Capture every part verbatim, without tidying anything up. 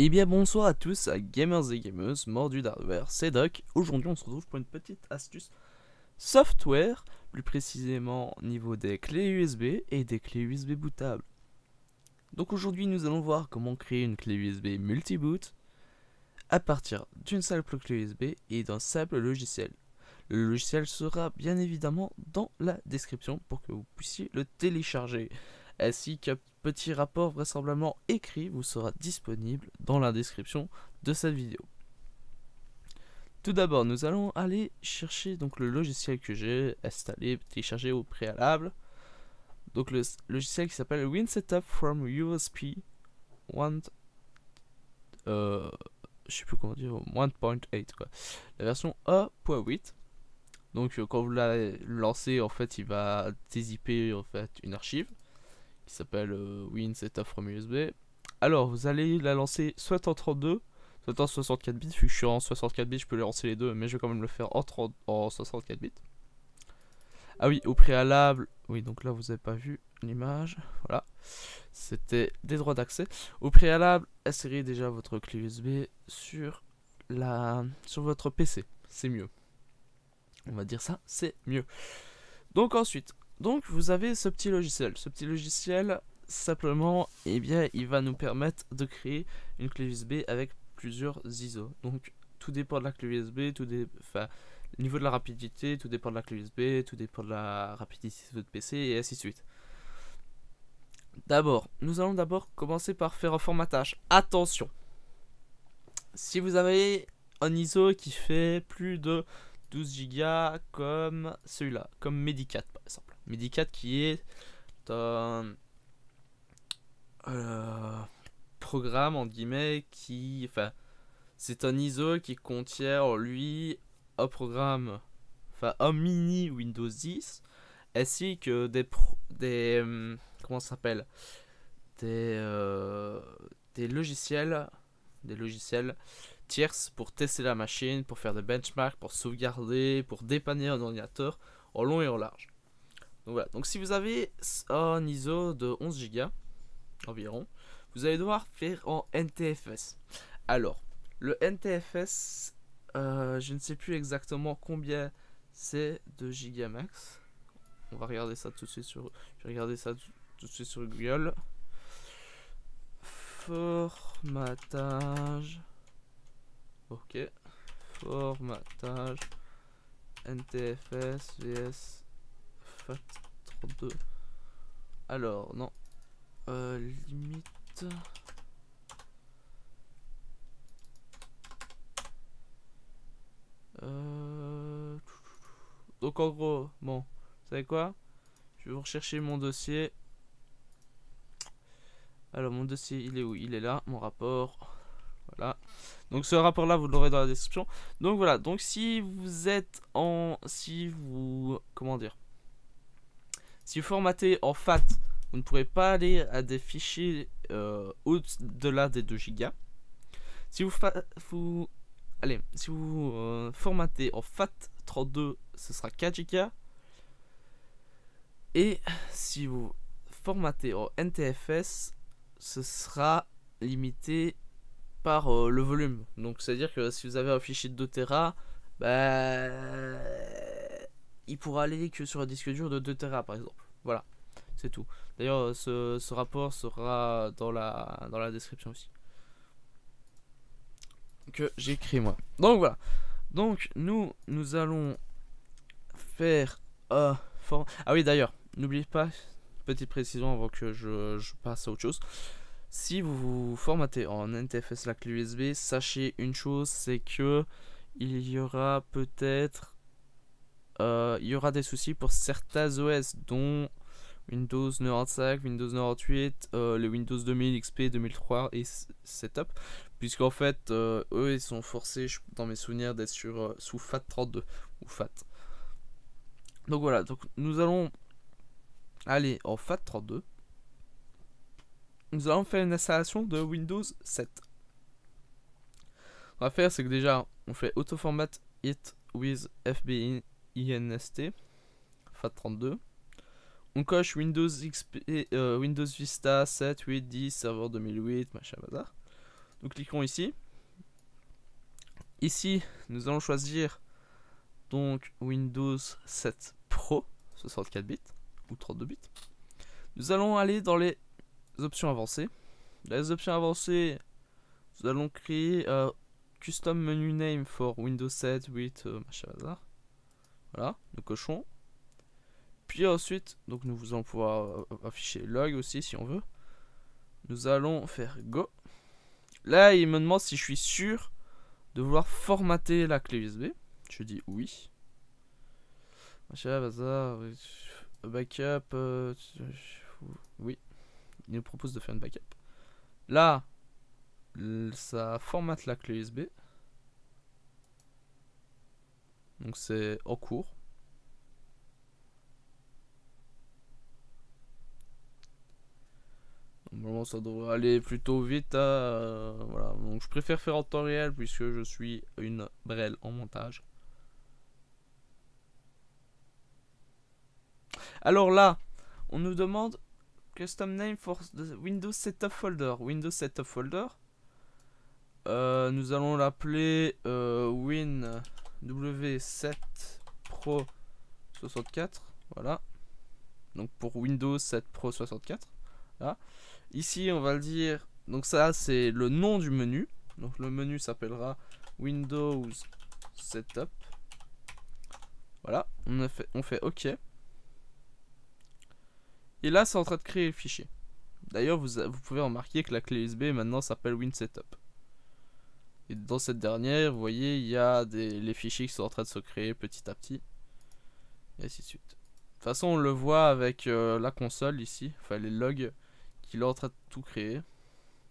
Et bien bonsoir à tous, à gamers et gameuses, mordus d'hardware, c'est Doc. Aujourd'hui on se retrouve pour une petite astuce software, plus précisément au niveau des clés U S B et des clés U S B bootables. Donc aujourd'hui nous allons voir comment créer une clé U S B multi-boot à partir d'une simple clé U S B et d'un simple logiciel. Le logiciel sera bien évidemment dans la description pour que vous puissiez le télécharger, ainsi qu'un petit rapport vraisemblablement écrit vous sera disponible dans la description de cette vidéo. Tout d'abord, nous allons aller chercher donc le logiciel que j'ai installé, téléchargé au préalable. Donc le logiciel qui s'appelle WinSetupFromUSB one, euh, je sais plus comment dire, un point huit quoi, la version un point huit. Donc euh, quand vous la lancez, en fait, il va dézipper en fait une archive qui s'appelle euh, WinSetupFromUSB. Alors vous allez la lancer soit en trente-deux, soit en soixante-quatre bits. Vu que je suis en soixante-quatre bits, je peux les lancer les deux, mais je vais quand même le faire en, trente, en soixante-quatre bits. Ah oui, au préalable, oui, donc là vous n'avez pas vu l'image, voilà, c'était des droits d'accès. Au préalable, insérez déjà votre clé U S B sur la sur votre P C, c'est mieux. On va dire ça, c'est mieux. Donc ensuite, donc vous avez ce petit logiciel. Ce petit logiciel, simplement, eh bien, il va nous permettre de créer une clé U S B avec plusieurs I S O. Donc tout dépend de la clé U S B, tout dé... enfin, niveau de la rapidité, tout dépend de la clé U S B, tout dépend de la rapidité de votre P C et ainsi de suite. D'abord, nous allons d'abord commencer par faire un formatage. Attention, si vous avez un I S O qui fait plus de douze gigas comme celui-là, comme MediCat par exemple. MediCat qui est un euh, programme en guillemets qui, enfin, c'est un I S O qui contient en lui un programme, enfin un mini Windows dix, ainsi que des pro, des euh, comment ça s'appelle, des euh, des logiciels, des logiciels tierces pour tester la machine, pour faire des benchmarks, pour sauvegarder, pour dépanner un ordinateur en long et en large. Donc voilà, donc si vous avez un I S O de onze gigas environ, vous allez devoir faire en N T F S. Alors le N T F S, euh, je ne sais plus exactement combien c'est de gigas max. On va regarder ça tout de suite sur, je vais regarder ça tout de suite sur Google. Formatage. Ok, formatage N T F S vs F A T trente-deux. Alors non, euh, limite. Euh... Donc en gros, bon, vous savez quoi? Je vais rechercher mon dossier. Alors mon dossier, il est où? Il est là, mon rapport. Voilà. Donc ce rapport là vous l'aurez dans la description. Donc voilà, donc si vous êtes en si vous comment dire si vous formatez en F A T, vous ne pourrez pas aller à des fichiers euh, au-delà des deux gigas. Si vous vous allez, si vous euh, formatez en F A T trente-deux, ce sera quatre gigas. Et si vous formatez en N T F S, ce sera limité par euh, le volume. Donc c'est à dire que si vous avez un fichier de deux téras, bah, il pourra aller que sur un disque dur de deux téras par exemple. Voilà, c'est tout. D'ailleurs ce, ce rapport sera dans la, dans la description aussi, que j'ai créé moi. Donc voilà, donc nous nous allons faire euh, form... ah oui d'ailleurs n'oubliez pas, petite précision avant que je, je passe à autre chose. Si vous, vous formatez en N T F S la clé U S B, sachez une chose, c'est que il y aura peut-être euh, il y aura des soucis pour certains O S, dont Windows quatre-vingt-quinze, Windows quatre-vingt-dix-huit, euh, le Windows deux mille, X P, deux mille trois et Setup, puisqu'en fait euh, eux ils sont forcés, dans mes souvenirs, d'être sur euh, sous F A T trente-deux ou F A T. Donc voilà, donc nous allons aller en F A T trente-deux. Nous allons faire une installation de Windows sept. On va faire, c'est que déjà on fait autoformat it with F B I N S T F A T trente-deux. On coche Windows X P, euh, Windows Vista sept, huit, dix, serveur deux mille huit, machin bazar. Nous cliquons ici. Ici, nous allons choisir donc Windows sept Pro, soixante-quatre bits ou trente-deux bits. Nous allons aller dans les options avancées. Dans les options avancées, nous allons créer euh, Custom Menu Name for Windows sept, huit, euh, machin bazar. Voilà, nous cochons. Puis ensuite, donc nous allons pouvoir afficher log aussi si on veut. Nous allons faire Go. Là, il me demande si je suis sûr de vouloir formater la clé U S B. Je dis oui. Machin bazar. Backup. Euh, oui. Il nous propose de faire une backup. Là, ça formate la clé U S B. Donc c'est en cours. Normalement ça devrait aller plutôt vite. Hein, euh, voilà. Donc je préfère faire en temps réel puisque je suis une brêle en montage. Alors là, on nous demande Custom Name for Windows Setup Folder. Windows Setup Folder. Euh, nous allons l'appeler euh, Win. W sept Pro soixante-quatre, voilà, donc pour Windows sept Pro soixante-quatre, là. Ici on va le dire, donc ça c'est le nom du menu, donc le menu s'appellera Windows Setup, voilà, on, a fait, on fait OK, et là c'est en train de créer le fichier. D'ailleurs vous, vous pouvez remarquer que la clé U S B maintenant s'appelle WinSetup. Et dans cette dernière, vous voyez, il y a des, les fichiers qui sont en train de se créer petit à petit. Et ainsi de suite. De toute façon, on le voit avec euh, la console ici. Enfin, les logs qu'il est en train de tout créer.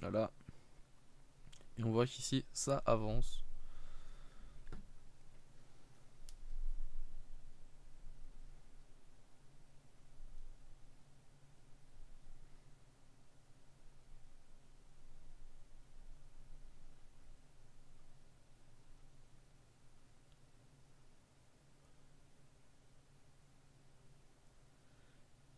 Voilà. Et on voit qu'ici, ça avance.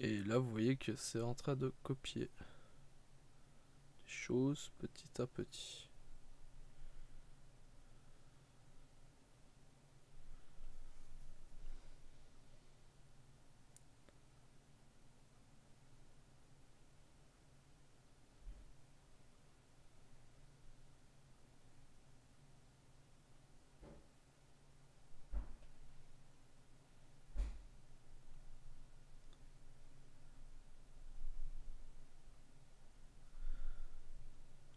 Et là vous voyez que c'est en train de copier les choses petit à petit.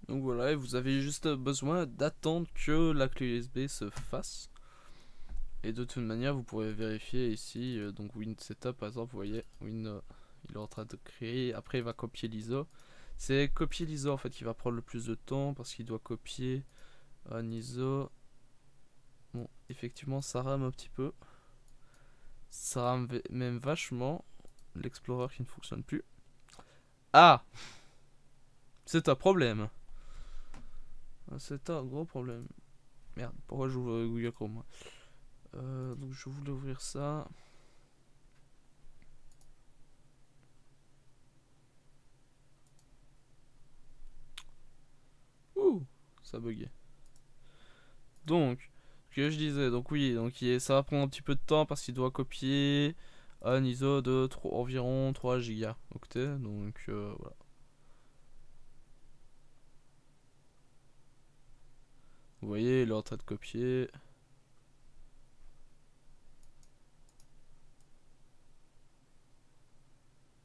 Donc voilà, et vous avez juste besoin d'attendre que la clé U S B se fasse. Et de toute manière, vous pourrez vérifier ici. Euh, donc WinSetup, par exemple, vous voyez, Win, euh, il est en train de créer. Après, il va copier l'I S O. C'est copier l'I S O en fait qui va prendre le plus de temps parce qu'il doit copier un I S O. Bon, effectivement, ça rame un petit peu. Ça rame même vachement. L'Explorer qui ne fonctionne plus. Ah, c'est un problème. C'est un gros problème. Merde, pourquoi j'ouvre Google Chrome? euh, Donc je voulais ouvrir ça. Ouh, ça buguait. Donc, que je disais, donc oui, donc il est, ça va prendre un petit peu de temps parce qu'il doit copier un I S O de trois, environ trois gigaoctets. Donc euh, voilà. Vous voyez, il est en train de copier.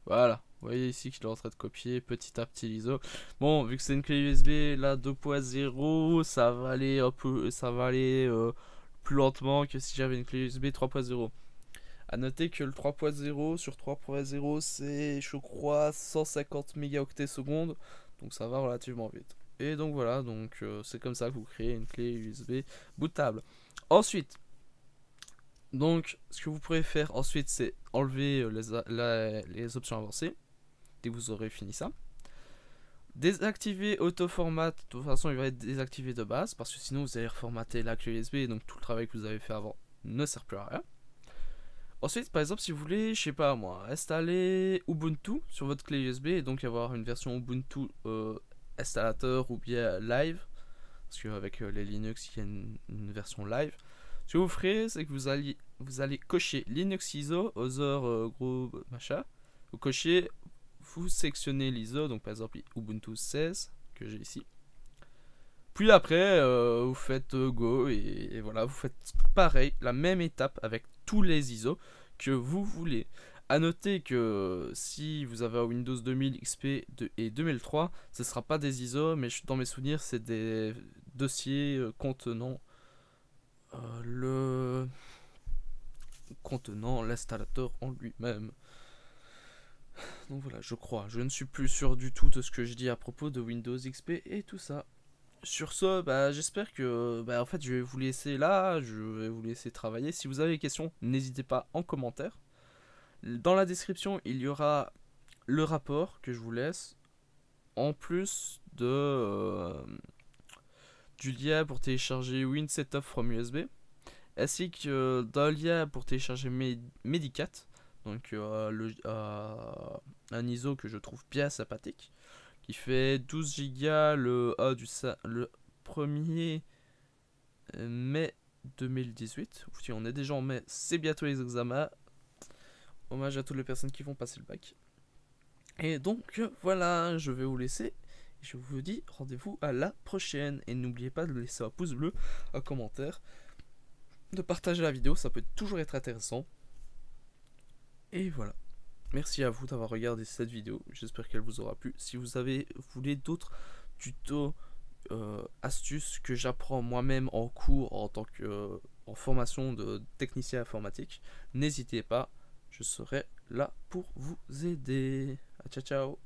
Voilà, vous voyez ici qu'il est en train de copier petit à petit l'I S O. Bon, vu que c'est une clé U S B, là deux point zéro, ça va aller un peu, ça va aller euh, plus lentement que si j'avais une clé U S B trois point zéro. A noter que le trois point zéro sur trois point zéro, c'est, je crois, cent cinquante mégaoctets secondes. Donc ça va relativement vite. Et donc voilà, donc euh, c'est comme ça que vous créez une clé U S B bootable. Ensuite, donc ce que vous pourrez faire ensuite, c'est enlever les, la, les options avancées dès que vous aurez fini ça. Désactiver auto-format, de toute façon il va être désactivé de base parce que sinon vous allez reformater la clé U S B, donc tout le travail que vous avez fait avant ne sert plus à rien. Ensuite, par exemple, si vous voulez, je sais pas moi, installer Ubuntu sur votre clé U S B et donc avoir une version Ubuntu euh, installateur ou bien live, parce qu'avec les Linux il y a une, une version live. Ce que vous ferez, c'est que vous allez, vous allez cocher Linux I S O, other euh, gros machin. Vous cochez, vous sélectionnez l'I S O, donc par exemple Ubuntu seize que j'ai ici. Puis après, euh, vous faites euh, Go et, et voilà, vous faites pareil, la même étape avec tous les I S O que vous voulez. A noter que si vous avez Windows deux mille, X P et deux mille trois, ce ne sera pas des I S O, mais dans mes souvenirs, c'est des dossiers contenant euh, le contenant l'installateur en lui-même. Donc voilà, je crois. Je ne suis plus sûr du tout de ce que je dis à propos de Windows, X P et tout ça. Sur ce, bah, j'espère que bah, en fait, je vais vous laisser là, je vais vous laisser travailler. Si vous avez des questions, n'hésitez pas en commentaire. Dans la description, il y aura le rapport que je vous laisse, en plus de euh, du lien pour télécharger WinSetupFromUSB, ainsi que euh, d'un lien pour télécharger MediCat, donc euh, le, euh, un I S O que je trouve bien sympathique, qui fait douze gigas le, ah, du, le premier mai deux mille dix-huit. Si on est déjà en mai, c'est bientôt les examens. Hommage à toutes les personnes qui vont passer le bac. Et donc voilà, je vais vous laisser. Je vous dis rendez-vous à la prochaine. Et n'oubliez pas de laisser un pouce bleu, un commentaire, de partager la vidéo, ça peut toujours être intéressant. Et voilà. Merci à vous d'avoir regardé cette vidéo. J'espère qu'elle vous aura plu. Si vous avez voulu d'autres tutos, euh, astuces que j'apprends moi-même en cours en tant que euh, en formation de technicien informatique, n'hésitez pas. Je serai là pour vous aider. Ciao, ciao.